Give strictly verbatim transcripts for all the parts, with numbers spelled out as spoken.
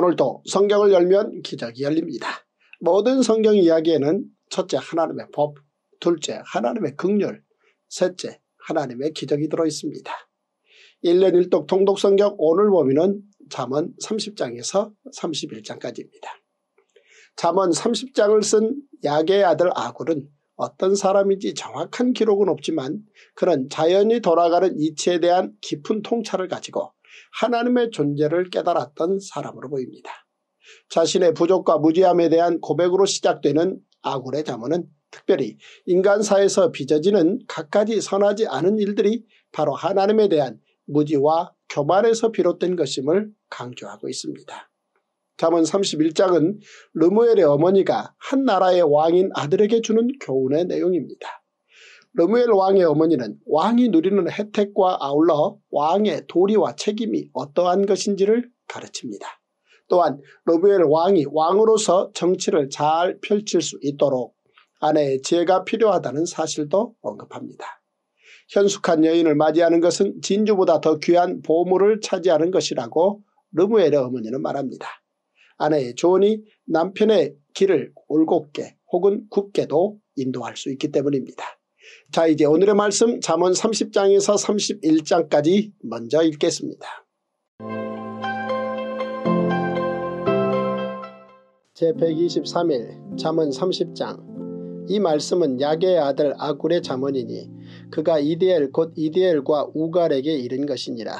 오늘도 성경을 열면 기적이 열립니다. 모든 성경 이야기에는 첫째 하나님의 법, 둘째 하나님의 긍휼, 셋째 하나님의 기적이 들어있습니다. 일 년 일 독 통독성경 오늘 범위는 잠언 삼십 장에서 삼십일 장까지입니다. 잠언 삼십 장을 쓴 야게의 아들 아굴은 어떤 사람인지 정확한 기록은 없지만 그는 자연이 돌아가는 이치에 대한 깊은 통찰을 가지고 하나님의 존재를 깨달았던 사람으로 보입니다. 자신의 부족과 무지함에 대한 고백으로 시작되는 아굴의 잠언은 특별히 인간사에서 빚어지는 갖가지 선하지 않은 일들이 바로 하나님에 대한 무지와 교만에서 비롯된 것임을 강조하고 있습니다. 잠언 삼십일 장은 르무엘의 어머니가 한 나라의 왕인 아들에게 주는 교훈의 내용입니다. 르무엘 왕의 어머니는 왕이 누리는 혜택과 아울러 왕의 도리와 책임이 어떠한 것인지를 가르칩니다. 또한 르무엘 왕이 왕으로서 정치를 잘 펼칠 수 있도록 아내의 지혜가 필요하다는 사실도 언급합니다. 현숙한 여인을 맞이하는 것은 진주보다 더 귀한 보물을 차지하는 것이라고 르무엘의 어머니는 말합니다. 아내의 조언이 남편의 길을 올곧게 혹은 굽게도 인도할 수 있기 때문입니다. 자, 이제 오늘의 말씀 잠언 삼십 장에서 삼십일 장까지 먼저 읽겠습니다. 제백이십삼 일 잠언 삼십 장. 이 말씀은 야게의 아들 아굴의 잠언이니 그가 이디엘 곧 이디엘과 우갈에게 이른 것이니라.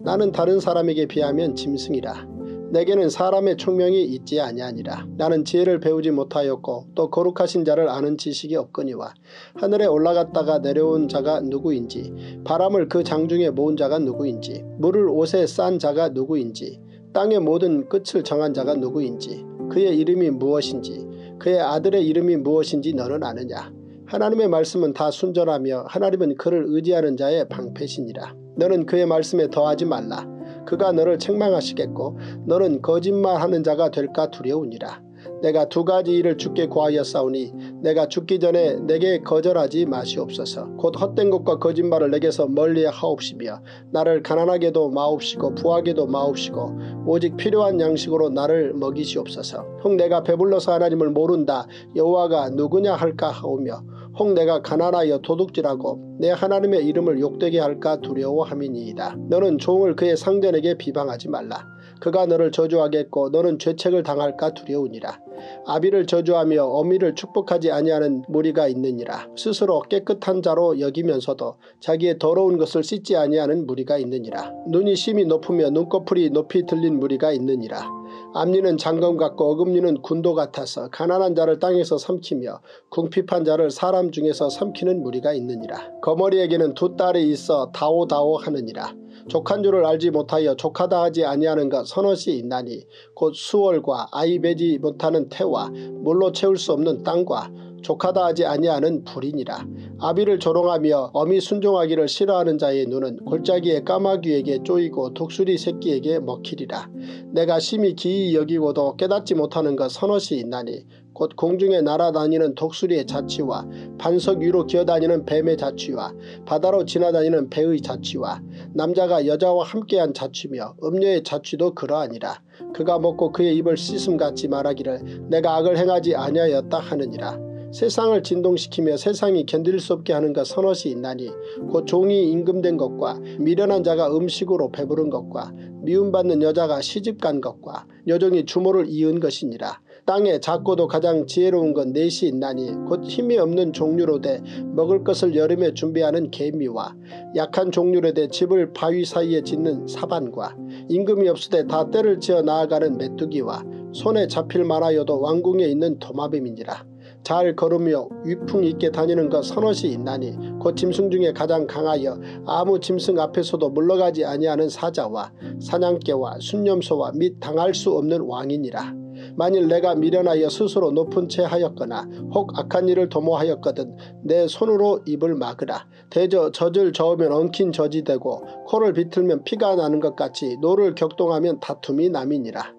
나는 다른 사람에게 비하면 짐승이라. 내게는 사람의 총명이 있지 아니하니라. 나는 지혜를 배우지 못하였고 또 거룩하신 자를 아는 지식이 없거니와 하늘에 올라갔다가 내려온 자가 누구인지, 바람을 그 장중에 모은 자가 누구인지, 물을 옷에 싼 자가 누구인지, 땅의 모든 끝을 정한 자가 누구인지, 그의 이름이 무엇인지, 그의 아들의 이름이 무엇인지 너는 아느냐. 하나님의 말씀은 다 순전하며 하나님은 그를 의지하는 자의 방패시니라. 너는 그의 말씀에 더하지 말라. 그가 너를 책망하시겠고 너는 거짓말하는 자가 될까 두려우니라. 내가 두 가지 일을 주께 구하였사오니 내가 죽기 전에 내게 거절하지 마시옵소서. 곧 헛된 것과 거짓말을 내게서 멀리 하옵시며 나를 가난하게도 마옵시고 부하게도 마옵시고 오직 필요한 양식으로 나를 먹이시옵소서. 혹 내가 배불러서 하나님을 모른다 여호와가 누구냐 할까 하오며 혹 내가 가난하여 도둑질하고 내 하나님의 이름을 욕되게 할까 두려워함이니이다. 너는 종을 그의 상전에게 비방하지 말라. 그가 너를 저주하겠고 너는 죄책을 당할까 두려우니라. 아비를 저주하며 어미를 축복하지 아니하는 무리가 있느니라. 스스로 깨끗한 자로 여기면서도 자기의 더러운 것을 씻지 아니하는 무리가 있느니라. 눈이 심히 높으며 눈꺼풀이 높이 들린 무리가 있느니라. 암리는 장검 같고 어금니는 군도 같아서 가난한 자를 땅에서 삼키며 궁핍한 자를 사람 중에서 삼키는 무리가 있느니라. 거머리에게는 두 딸이 있어 다오다오 하느니라. 족한 줄을 알지 못하여 족하다 하지 아니하는 것 서너시 있나니 곧 수월과 아이 베지 못하는 태와 물로 채울 수 없는 땅과 족하다 하지 아니하는 불이니라. 아비를 조롱하며 어미 순종하기를 싫어하는 자의 눈은 골짜기의 까마귀에게 쪼이고 독수리 새끼에게 먹히리라. 내가 심히 기이 여기고도 깨닫지 못하는 것 서너시 있나니 곧 공중에 날아다니는 독수리의 자취와 반석 위로 기어다니는 뱀의 자취와 바다로 지나다니는 배의 자취와 남자가 여자와 함께한 자취며 음녀의 자취도 그러하니라. 그가 먹고 그의 입을 씻음같이 말하기를 내가 악을 행하지 아니하였다 하느니라. 세상을 진동시키며 세상이 견딜 수 없게 하는 것 서너시 있나니 곧 종이 임금된 것과 미련한 자가 음식으로 배부른 것과 미움받는 여자가 시집간 것과 여종이 주모를 이은 것이니라. 땅에 작고도 가장 지혜로운 건 넷이 있나니 곧 힘이 없는 종류로 돼 먹을 것을 여름에 준비하는 개미와 약한 종류로 돼 집을 바위 사이에 짓는 사반과 임금이 없으되 다 떼를 지어 나아가는 메뚜기와 손에 잡힐 만하여도 왕궁에 있는 도마뱀이니라. 잘 걸으며 위풍 있게 다니는 것 서너시 있나니 곧 짐승 중에 가장 강하여 아무 짐승 앞에서도 물러가지 아니하는 사자와 사냥개와 순념소와 및 당할 수 없는 왕이니라. 만일 내가 미련하여 스스로 높은 채 하였거나 혹 악한 일을 도모하였거든 내 손으로 입을 막으라. 대저 젖을 저으면 엉킨 젖이 되고 코를 비틀면 피가 나는 것 같이 노를 격동하면 다툼이 남이니라.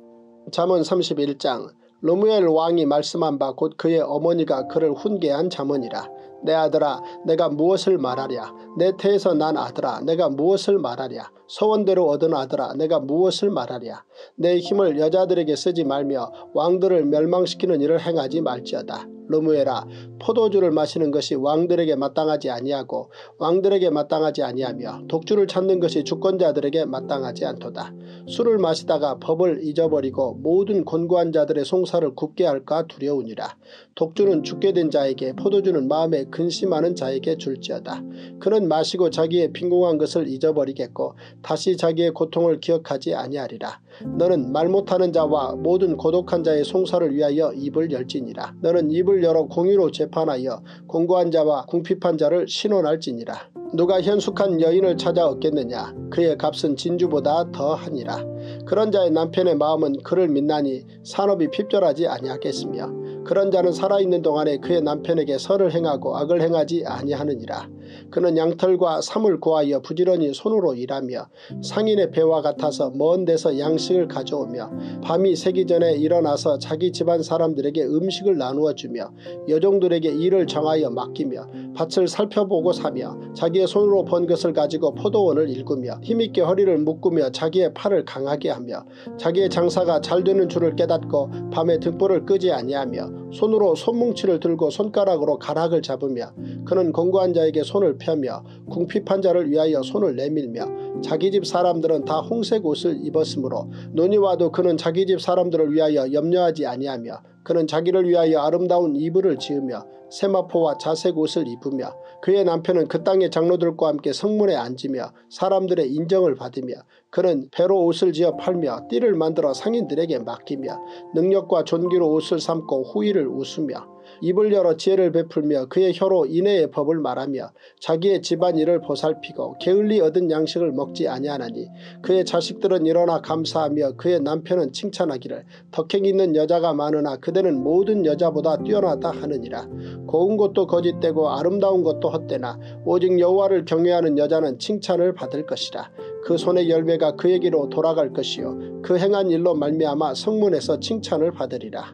잠언 삼십일 장. 르무엘 왕이 말씀한 바 곧 그의 어머니가 그를 훈계한 자문이라. 내 아들아 내가 무엇을 말하랴. 내 태에서 난 아들아 내가 무엇을 말하랴. 소원대로 얻은 아들아 내가 무엇을 말하랴. 내 힘을 여자들에게 쓰지 말며 왕들을 멸망시키는 일을 행하지 말지어다. 르무엘아 포도주를 마시는 것이 왕들에게 마땅하지 아니하고 왕들에게 마땅하지 아니하며 독주를 찾는 것이 주권자들에게 마땅하지 않도다. 술을 마시다가 법을 잊어버리고 모든 권고한 자들의 송사를 굽게 할까 두려우니라. 독주는 죽게 된 자에게 포도주는 마음에 근심하는 자에게 줄지어다. 그는 마시고 자기의 빈궁한 것을 잊어버리겠고 다시 자기의 고통을 기억하지 아니하리라. 너는 말 못하는 자와 모든 고독한 자의 송사를 위하여 입을 열지니라. 너는 입을 여러 공의로 재판하여 공고한 자와 궁핍한 자를 신원할지니라. 누가 현숙한 여인을 찾아 얻겠느냐. 그의 값은 진주보다 더하니라. 그런 자의 남편의 마음은 그를 믿나니 산업이 핍절하지 아니하겠으며 그런 자는 살아있는 동안에 그의 남편에게 선을 행하고 악을 행하지 아니하느니라. 그는 양털과 삼을 구하여 부지런히 손으로 일하며 상인의 배와 같아서 먼 데서 양식을 가져오며 밤이 새기 전에 일어나서 자기 집안 사람들에게 음식을 나누어 주며 여종들에게 일을 정하여 맡기며 밭을 살펴보고 사며 자기의 손으로 번 것을 가지고 포도원을 일구며 힘있게 허리를 묶으며 자기의 팔을 강하게 하며 자기의 장사가 잘 되는 줄을 깨닫고 밤에 등불을 끄지 아니하며 손으로 손뭉치를 들고 손가락으로 가락을 잡으며 그는 권고한 자에게 손을 펴며 궁핍한 자를 위하여 손을 내밀며 자기 집 사람들은 다 홍색 옷을 입었으므로 눈이 와도 그는 자기 집 사람들을 위하여 염려하지 아니하며 그는 자기를 위하여 아름다운 이불을 지으며 세마포와 자색 옷을 입으며 그의 남편은 그 땅의 장로들과 함께 성문에 앉으며 사람들의 인정을 받으며 그는 배로 옷을 지어 팔며 띠를 만들어 상인들에게 맡기며 능력과 존귀로 옷을 삼고 후의를 웃으며 입을 열어 지혜를 베풀며 그의 혀로 인애의 법을 말하며 자기의 집안일을 보살피고 게을리 얻은 양식을 먹지 아니하나니 그의 자식들은 일어나 감사하며 그의 남편은 칭찬하기를 덕행이 있는 여자가 많으나 그대는 모든 여자보다 뛰어나다 하느니라. 고운 것도 거짓되고 아름다운 것도 헛되나 오직 여호와를 경외하는 여자는 칭찬을 받을 것이라. 그 손의 열매가 그에게로 돌아갈 것이요 그 행한 일로 말미암아 성문에서 칭찬을 받으리라.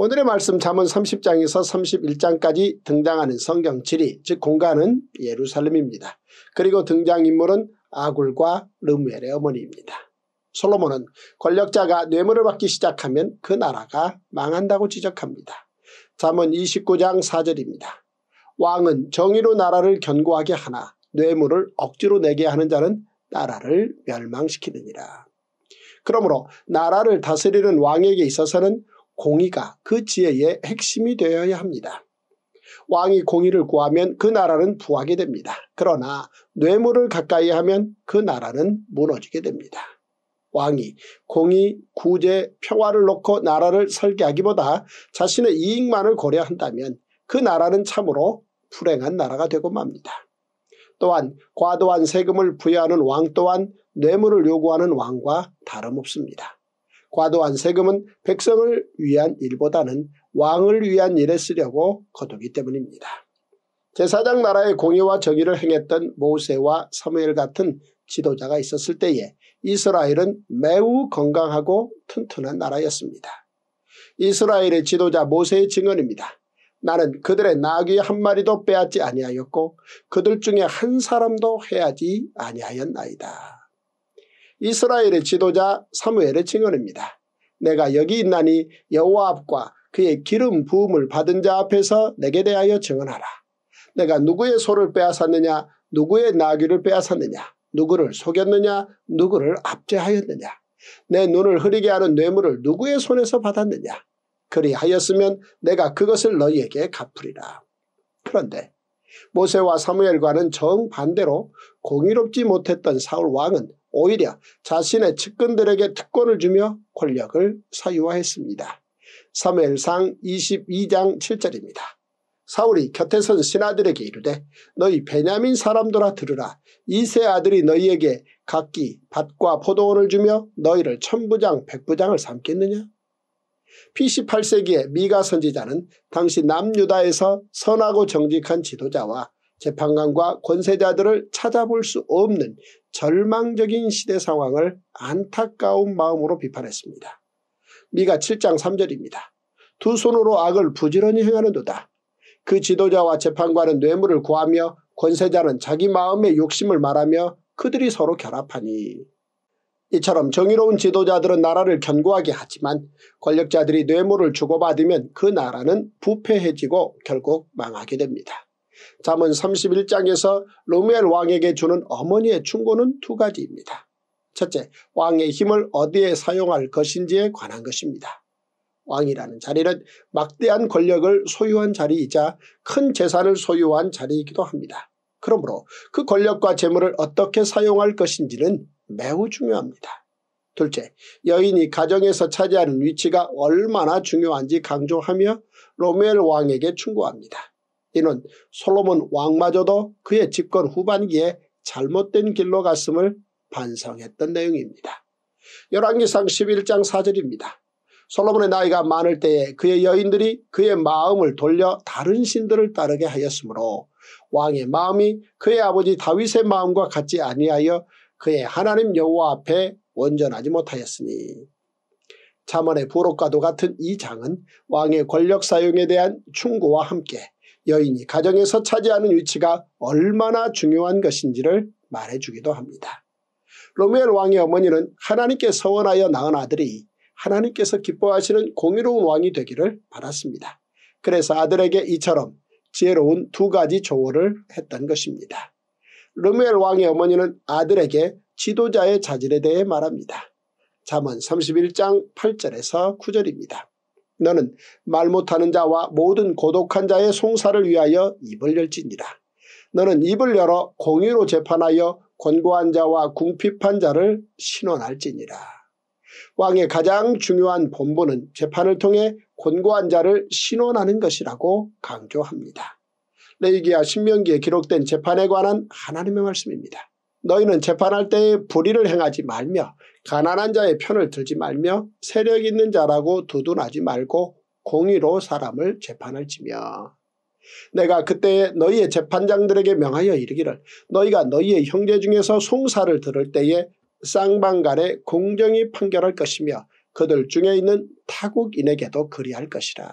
오늘의 말씀 잠언 삼십 장에서 삼십일 장까지 등장하는 성경 지리, 즉 공간은 예루살렘입니다. 그리고 등장인물은 아굴과 르무엘의 어머니입니다. 솔로몬은 권력자가 뇌물을 받기 시작하면 그 나라가 망한다고 지적합니다. 잠언 이십구 장 사 절입니다. 왕은 정의로 나라를 견고하게 하나 뇌물을 억지로 내게 하는 자는 나라를 멸망시키느니라. 그러므로 나라를 다스리는 왕에게 있어서는 공의가 그 지혜의 핵심이 되어야 합니다. 왕이 공의를 구하면 그 나라는 부하게 됩니다. 그러나 뇌물을 가까이 하면 그 나라는 무너지게 됩니다. 왕이 공의, 구제, 평화를 놓고 나라를 설계하기보다 자신의 이익만을 고려한다면 그 나라는 참으로 불행한 나라가 되고 맙니다. 또한 과도한 세금을 부여하는 왕 또한 뇌물을 요구하는 왕과 다름없습니다. 과도한 세금은 백성을 위한 일보다는 왕을 위한 일에 쓰려고 거두기 때문입니다. 제사장 나라의 공의와 정의를 행했던 모세와 사무엘 같은 지도자가 있었을 때에 이스라엘은 매우 건강하고 튼튼한 나라였습니다. 이스라엘의 지도자 모세의 증언입니다. 나는 그들의 나귀 한 마리도 빼앗지 아니하였고 그들 중에 한 사람도 해하지 아니하였나이다. 이스라엘의 지도자 사무엘의 증언입니다. 내가 여기 있나니 여호와 앞과 그의 기름 부음을 받은 자 앞에서 내게 대하여 증언하라. 내가 누구의 소를 빼앗았느냐, 누구의 나귀를 빼앗았느냐, 누구를 속였느냐, 누구를 압제하였느냐, 내 눈을 흐리게 하는 뇌물을 누구의 손에서 받았느냐. 그리하였으면 내가 그것을 너희에게 갚으리라. 그런데 모세와 사무엘과는 정반대로 공의롭지 못했던 사울 왕은 오히려 자신의 측근들에게 특권을 주며 권력을 사유화했습니다. 사무엘상 이십이 장 칠 절입니다. 사울이 곁에 선 신하들에게 이르되 너희 베냐민 사람들아 들으라. 이세 아들이 너희에게 각기 밭과 포도원을 주며 너희를 천부장 백부장을 삼겠느냐? 피십팔 세기의 미가 선지자는 당시 남유다에서 선하고 정직한 지도자와 재판관과 권세자들을 찾아볼 수 없는 절망적인 시대 상황을 안타까운 마음으로 비판했습니다. 미가 칠 장 삼 절입니다. 두 손으로 악을 부지런히 행하는도다. 그 지도자와 재판관은 뇌물을 구하며 권세자는 자기 마음의 욕심을 말하며 그들이 서로 결합하니. 이처럼 정의로운 지도자들은 나라를 견고하게 하지만 권력자들이 뇌물을 주고받으면 그 나라는 부패해지고 결국 망하게 됩니다. 잠언 삼십일 장에서 르무엘 왕에게 주는 어머니의 충고는 두 가지입니다. 첫째, 왕의 힘을 어디에 사용할 것인지에 관한 것입니다. 왕이라는 자리는 막대한 권력을 소유한 자리이자 큰 재산을 소유한 자리이기도 합니다. 그러므로 그 권력과 재물을 어떻게 사용할 것인지는 매우 중요합니다. 둘째, 여인이 가정에서 차지하는 위치가 얼마나 중요한지 강조하며 르무엘 왕에게 충고합니다. 이는 솔로몬 왕마저도 그의 집권 후반기에 잘못된 길로 갔음을 반성했던 내용입니다. 열왕기상 십일 장 사 절입니다. 솔로몬의 나이가 많을 때에 그의 여인들이 그의 마음을 돌려 다른 신들을 따르게 하였으므로 왕의 마음이 그의 아버지 다윗의 마음과 같지 아니하여 그의 하나님 여호와 앞에 온전하지 못하였으니. 잠언의 부록과도 같은 이 장은 왕의 권력 사용에 대한 충고와 함께 여인이 가정에서 차지하는 위치가 얼마나 중요한 것인지를 말해주기도 합니다. 르무엘 왕의 어머니는 하나님께 서원하여 낳은 아들이 하나님께서 기뻐하시는 공의로운 왕이 되기를 바랐습니다. 그래서 아들에게 이처럼 지혜로운 두 가지 조언을 했던 것입니다. 르무엘 왕의 어머니는 아들에게 지도자의 자질에 대해 말합니다. 잠언 삼십일 장 팔 절에서 구 절입니다. 너는 말 못하는 자와 모든 고독한 자의 송사를 위하여 입을 열지니라. 너는 입을 열어 공의로 재판하여 권고한 자와 궁핍한 자를 신원할지니라. 왕의 가장 중요한 본분은 재판을 통해 권고한 자를 신원하는 것이라고 강조합니다. 레위기와 신명기에 기록된 재판에 관한 하나님의 말씀입니다. 너희는 재판할 때에 불의를 행하지 말며 가난한 자의 편을 들지 말며 세력 있는 자라고 두둔하지 말고 공의로 사람을 재판할지며. 내가 그때에 너희의 재판장들에게 명하여 이르기를 너희가 너희의 형제 중에서 송사를 들을 때에 쌍방간에 공정히 판결할 것이며 그들 중에 있는 타국인에게도 그리할 것이라.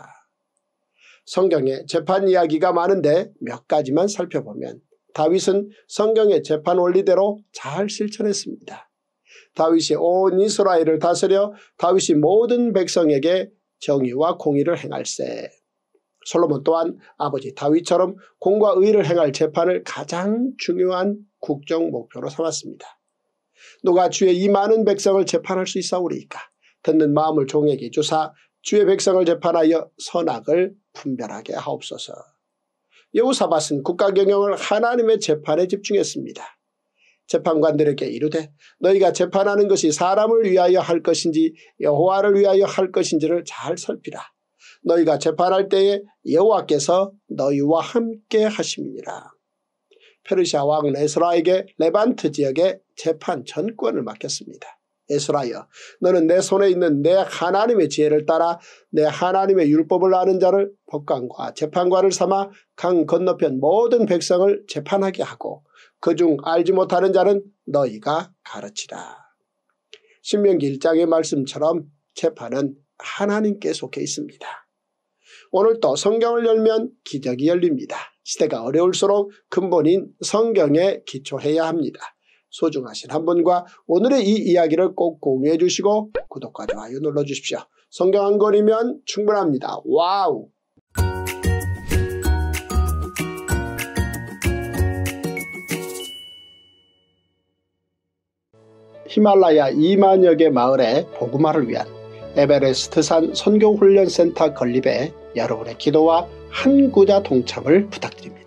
성경에 재판 이야기가 많은데 몇 가지만 살펴보면 다윗은 성경의 재판 원리대로 잘 실천했습니다. 다윗이 온 이스라엘을 다스려 다윗이 모든 백성에게 정의와 공의를 행할세. 솔로몬 또한 아버지 다윗처럼 공과 의를 행할 재판을 가장 중요한 국정 목표로 삼았습니다. 누가 주의 이 많은 백성을 재판할 수 있사오리이까? 듣는 마음을 종에게 주사 주의 백성을 재판하여 선악을 분별하게 하옵소서. 여호사밧은 국가경영을 하나님의 재판에 집중했습니다. 재판관들에게 이르되 너희가 재판하는 것이 사람을 위하여 할 것인지 여호와를 위하여 할 것인지를 잘 살피라. 너희가 재판할 때에 여호와께서 너희와 함께 하심이니라. 페르시아 왕은 에스라에게 레반트 지역의 재판 전권을 맡겼습니다. 에스라여, 너는 내 손에 있는 내 하나님의 지혜를 따라 내 하나님의 율법을 아는 자를 법관과 재판관을 삼아 강 건너편 모든 백성을 재판하게 하고 그중 알지 못하는 자는 너희가 가르치라. 신명기 일 장의 말씀처럼 재판은 하나님께 속해 있습니다. 오늘도 성경을 열면 기적이 열립니다. 시대가 어려울수록 근본인 성경에 기초해야 합니다. 소중하신 한 분과 오늘의 이 이야기를 꼭 공유해 주시고 구독과 좋아요 눌러주십시오. 성경 한 권이면 충분합니다. 와우! 히말라야 이만여 개 마을의 복음화를 위한 에베레스트산 선교훈련센터 건립에 여러분의 기도와 한구자 동참을 부탁드립니다.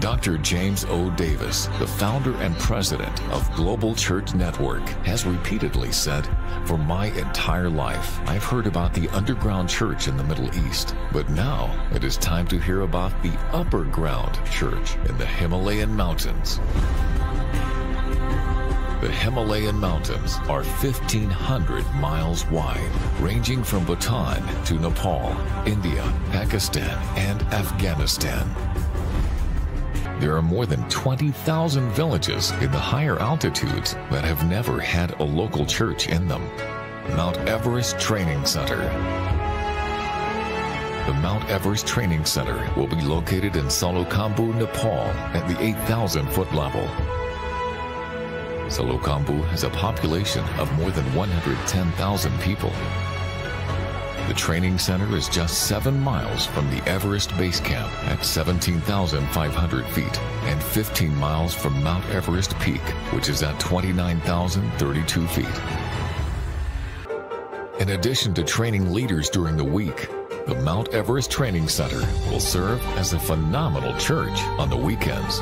Doctor James O. Davis, the founder and president of Global Church Network, has repeatedly said, "For my entire life, I've heard about the underground church in the Middle East, but now it is time to hear about the upper ground church in the Himalayan mountains." The Himalayan mountains are fifteen hundred miles wide, ranging from Bhutan to Nepal, India, Pakistan, and Afghanistan. There are more than twenty thousand villages in the higher altitudes that have never had a local church in them. Mount Everest Training Center. The Mount Everest Training Center will be located in Solukhumbu, Nepal at the eight thousand foot level. Solukhumbu has a population of more than one hundred ten thousand people. The training center is just seven miles from the Everest Base Camp at seventeen thousand five hundred feet and fifteen miles from Mount Everest Peak, which is at twenty-nine thousand thirty-two feet. In addition to training leaders during the week, the Mount Everest Training Center will serve as a phenomenal church on the weekends.